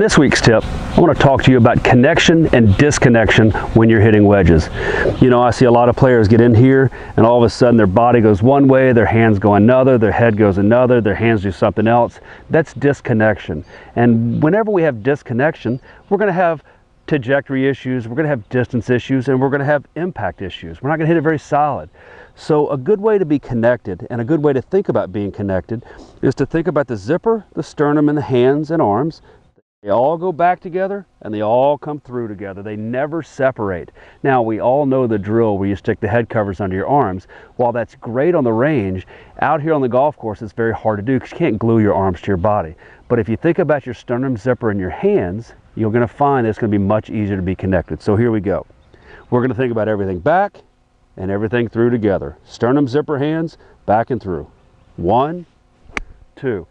In this week's tip, I want to talk to you about connection and disconnection when you're hitting wedges. You know, I see a lot of players get in here and all of a sudden their body goes one way, their hands go another, their head goes another, their hands do something else. That's disconnection. And whenever we have disconnection, we're going to have trajectory issues, we're going to have distance issues, and we're going to have impact issues. We're not going to hit it very solid. So a good way to be connected and a good way to think about being connected is to think about the zipper, the sternum, and the hands and arms. They all go back together and they all come through together. They never separate. Now, we all know the drill where you stick the head covers under your arms. While that's great on the range, out here on the golf course it's very hard to do because you can't glue your arms to your body. But if you think about your sternum, zipper, and your hands, you're going to find it's going to be much easier to be connected. So here we go. We're going to think about everything back and everything through together. Sternum, zipper, hands, back and through. One, two.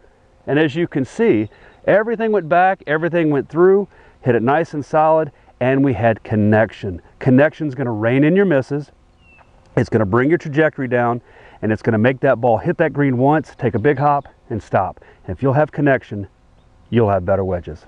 And as you can see, everything went back, everything went through, hit it nice and solid, and we had connection. Connection's going to rein in your misses. It's going to bring your trajectory down, and it's going to make that ball hit that green once, take a big hop, and stop. And if you'll have connection, you'll have better wedges.